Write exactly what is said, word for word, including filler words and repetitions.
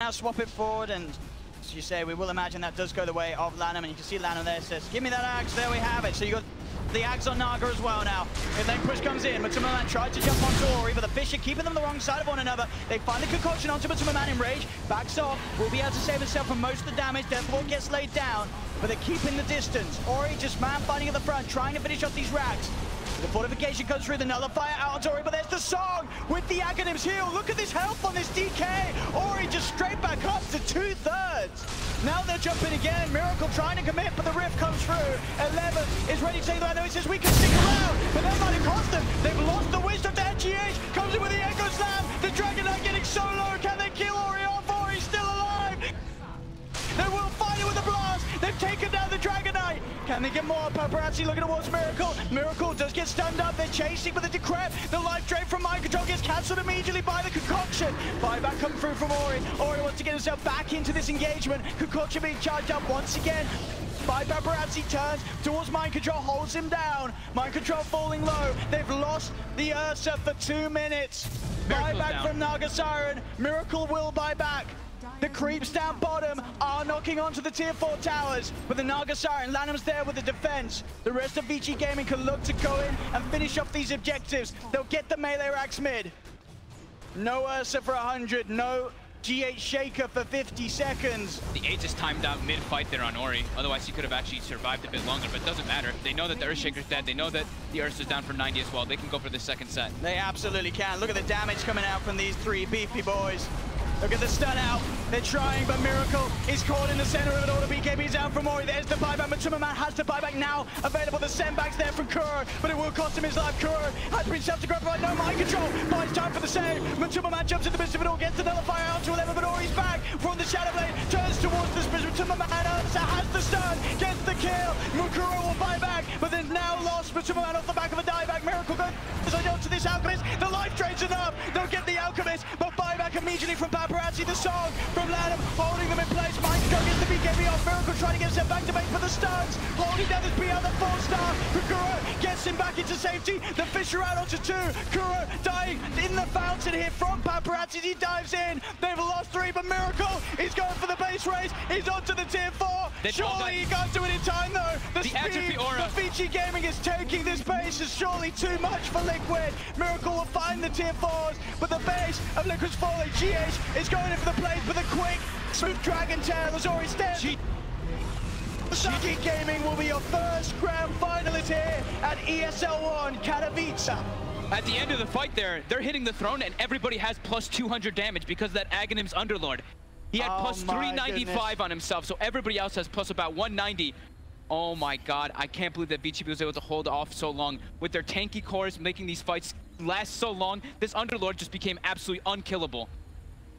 Now swap it forward, and as you say, we will imagine that does go the way of LaNm, and you can see LaNm there says, give me that Axe, there we have it. So you got the Axe on Naga as well now. And then push comes in, MATUMBAMAN tried to jump onto Ori, but the Fisher keeping them the wrong side of one another. They find the concoction onto MATUMBAMAN in rage, backs off, will be able to save himself from most of the damage. Deathward gets laid down, but they're keeping the distance. Ori just man fighting at the front, trying to finish off these racks. The fortification comes through, the nullifier out onto Ori, but there's the song with the Aghanim's heal. Look at this health on this D K. Ori just straight back up to two-thirds. Now they're jumping again. Miracle trying to commit, but the rift comes through. Eleven is ready to take that. No, he says we can stick around, but that might have cost them. They've lost the wisdom to G H. Comes in with the Echo Slam. The Dragon Knight getting so low. Can they kill Ori off? Ori's still alive. They will fight it with a blast. They've taken down the Dragon Knight. Can they get more? Paparazzi looking towards Miracle. Miracle does get stunned up. They're chasing for the decrep. The life drain from Mind Control gets cancelled immediately by the concoction. Buyback coming through from Ori. Ori wants to get himself back into this engagement. Concoction being charged up once again by Paparazzi. Turns towards Mind Control, holds him down. Mind Control falling low. They've lost the Ursa for two minutes. Buyback from Naga Siren. Miracle will buy back. The creeps down bottom are knocking onto the tier four towers with the Naga Siren. LaNm's there with the defense. The rest of Vici Gaming can look to go in and finish off these objectives. They'll get the melee racks mid. No Ursa for one hundred, no G H Shaker for fifty seconds. The Aegis timed out mid-fight there on Ori. Otherwise, he could have actually survived a bit longer, but it doesn't matter. They know that the Earthshaker's dead. They know that the Ursa's down for ninety as well. They can go for the second set. They absolutely can. Look at the damage coming out from these three beefy boys. Look at the stun out. They're trying, but Miracle is caught in the center of it all. The B K B's out from Ori. There's the buyback. MATUMBAMAN has the buyback now. Available. The send back's there from Kuro, but it will cost him his life. Kuro has been self to grab by no Mind Control. Finds time for the save. MATUMBAMAN jumps in the midst of it all. Gets the nullifier out to eleven, but Ori's back from the Shadowblade. Turns towards the Spitz. MATUMBAMAN has the stun. Gets the kill. Kuro will buy back, but then now lost. MATUMBAMAN off the back of a dieback. Miracle goes on to this Alchemist. The life drain's enough. They'll get the Alchemist, but buyback immediately from Paparazzi. The song from LaNm holding them in place. Mind Control gets the B K B off. Miracle trying to get himself back to base for the stuns. Holding down this B out the four star. Kuro gets him back into safety. The Fisher out onto two. Kuro dying in the fountain here from Paparazzi. He dives in. They've lost three, but Miracle is going for the base race. He's onto the tier four. They surely he can't do it in time though. The, the speed of Vici Gaming is taking this base is surely too much for Liquid. Miracle will find the tier fours, but the base of Liquid's falling. G H is going in for the plays with a quick, smooth dragon tail as Ori's dead. Vici Gaming will be your first grand finalist here at E S L One Katowice. At the end of the fight there, they're hitting the throne and everybody has plus two hundred damage because of that Aghanim's Underlord. He had oh plus three ninety-five goodness on himself, so everybody else has plus about one ninety. Oh my god, I can't believe that B K B was able to hold off so long. With their tanky cores making these fights last so long, this Underlord just became absolutely unkillable.